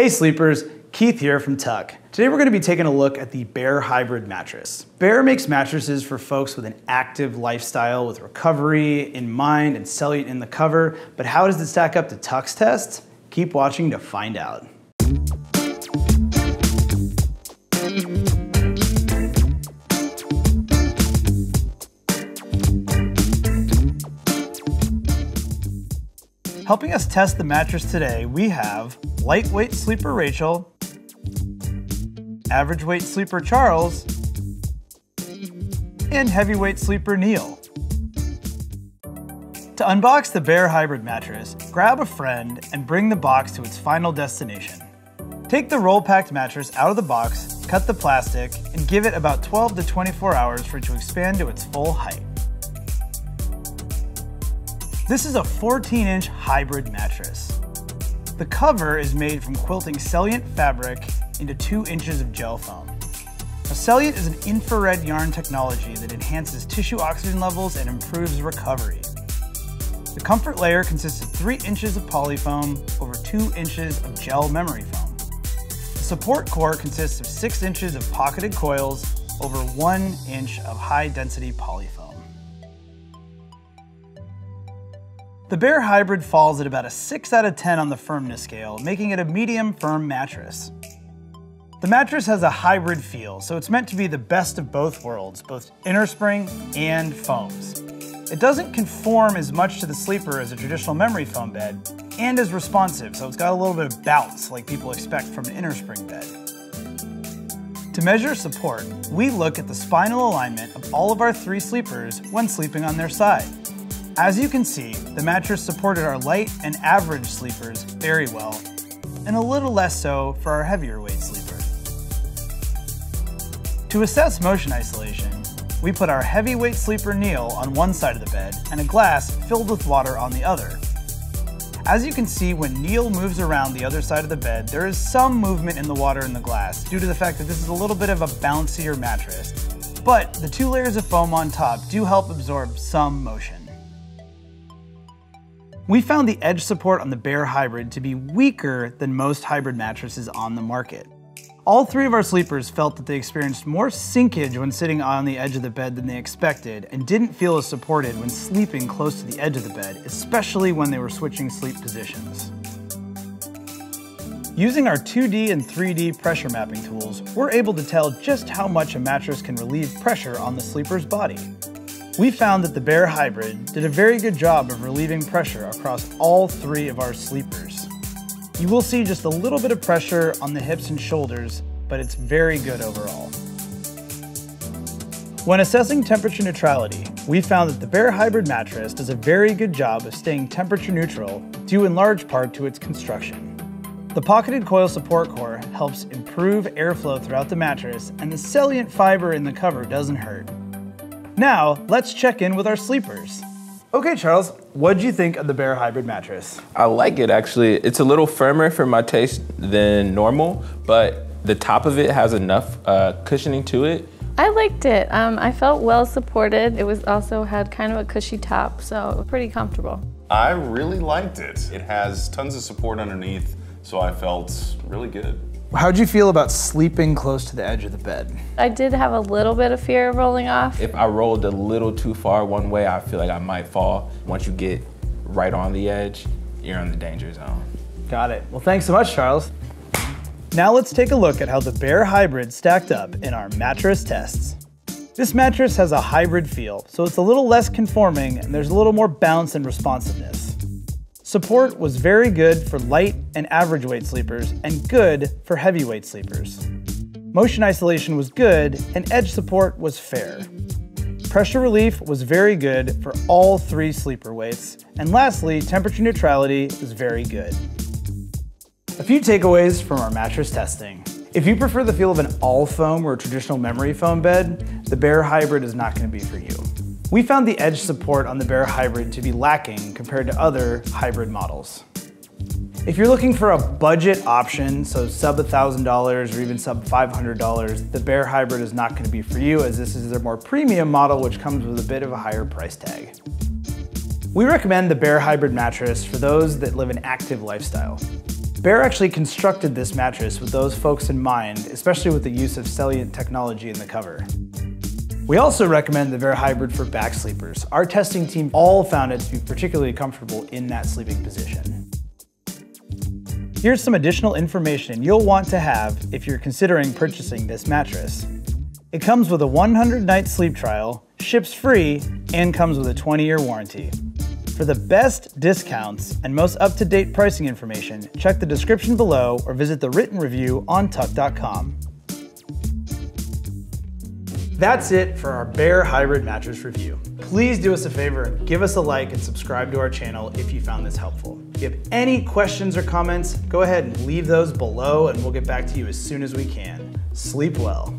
Hey sleepers, Keith here from Tuck. Today we're going to be taking a look at the Bear Hybrid Mattress. Bear makes mattresses for folks with an active lifestyle with recovery in mind and Celliant in the cover, but how does it stack up to Tuck's test? Keep watching to find out. Helping us test the mattress today, we have lightweight sleeper Rachel, average weight sleeper Charles, and heavyweight sleeper Neil. To unbox the Bear Hybrid mattress, grab a friend and bring the box to its final destination. Take the roll-packed mattress out of the box, cut the plastic, and give it about 12 to 24 hours for it to expand to its full height. This is a 14-inch hybrid mattress. The cover is made from quilting Celliant fabric into 2 inches of gel foam. Now, Celliant is an infrared yarn technology that enhances tissue oxygen levels and improves recovery. The comfort layer consists of 3 inches of polyfoam over 2 inches of gel memory foam. The support core consists of 6 inches of pocketed coils over 1 inch of high-density polyfoam. The Bear Hybrid falls at about a 6 out of 10 on the firmness scale, making it a medium firm mattress. The mattress has a hybrid feel, so it's meant to be the best of both worlds, both innerspring and foams. It doesn't conform as much to the sleeper as a traditional memory foam bed, and is responsive, so it's got a little bit of bounce like people expect from an innerspring bed. To measure support, we look at the spinal alignment of all of our 3 sleepers when sleeping on their side. As you can see, the mattress supported our light and average sleepers very well, and a little less so for our heavier weight sleeper. To assess motion isolation, we put our heavyweight sleeper Neil on one side of the bed and a glass filled with water on the other. As you can see, when Neil moves around the other side of the bed, there is some movement in the water in the glass due to the fact that this is a little bit of a bouncier mattress, but the 2 layers of foam on top do help absorb some motion. We found the edge support on the Bear Hybrid to be weaker than most hybrid mattresses on the market. All 3 of our sleepers felt that they experienced more sinkage when sitting on the edge of the bed than they expected, and didn't feel as supported when sleeping close to the edge of the bed, especially when they were switching sleep positions. Using our 2D and 3D pressure mapping tools, we're able to tell just how much a mattress can relieve pressure on the sleeper's body. We found that the Bear Hybrid did a very good job of relieving pressure across all 3 of our sleepers. You will see just a little bit of pressure on the hips and shoulders, but it's very good overall. When assessing temperature neutrality, we found that the Bear Hybrid mattress does a very good job of staying temperature neutral, due in large part to its construction. The pocketed coil support core helps improve airflow throughout the mattress, and the Celliant fiber in the cover doesn't hurt. Now, let's check in with our sleepers. Okay, Charles, what'd you think of the Bear Hybrid mattress? I like it, actually. It's a little firmer for my taste than normal, but the top of it has enough cushioning to it. I liked it. I felt well supported. It was also had kind of a cushy top, so pretty comfortable. I really liked it. It has tons of support underneath, so I felt really good. How'd you feel about sleeping close to the edge of the bed? I did have a little bit of fear of rolling off. If I rolled a little too far one way, I feel like I might fall. Once you get right on the edge, you're in the danger zone. Got it. Well, thanks so much, Charles. Now let's take a look at how the Bear Hybrid stacked up in our mattress tests. This mattress has a hybrid feel, so it's a little less conforming and there's a little more bounce and responsiveness. Support was very good for light and average weight sleepers and good for heavyweight sleepers. Motion isolation was good and edge support was fair. Pressure relief was very good for all 3 sleeper weights. And lastly, temperature neutrality was very good. A few takeaways from our mattress testing. If you prefer the feel of an all foam or traditional memory foam bed, the Bear Hybrid is not going to be for you. We found the edge support on the Bear Hybrid to be lacking compared to other hybrid models. If you're looking for a budget option, so sub $1,000 or even sub $500, the Bear Hybrid is not going to be for you, as this is their more premium model, which comes with a bit of a higher price tag. We recommend the Bear Hybrid mattress for those that live an active lifestyle. Bear actually constructed this mattress with those folks in mind, especially with the use of Celliant technology in the cover. We also recommend the Bear Hybrid for back sleepers. Our testing team all found it to be particularly comfortable in that sleeping position. Here's some additional information you'll want to have if you're considering purchasing this mattress. It comes with a 100-night sleep trial, ships free, and comes with a 20-year warranty. For the best discounts and most up-to-date pricing information, check the description below or visit the written review on Tuck.com. That's it for our Bear Hybrid mattress review. Please do us a favor and give us a like and subscribe to our channel if you found this helpful. If you have any questions or comments, go ahead and leave those below and we'll get back to you as soon as we can. Sleep well.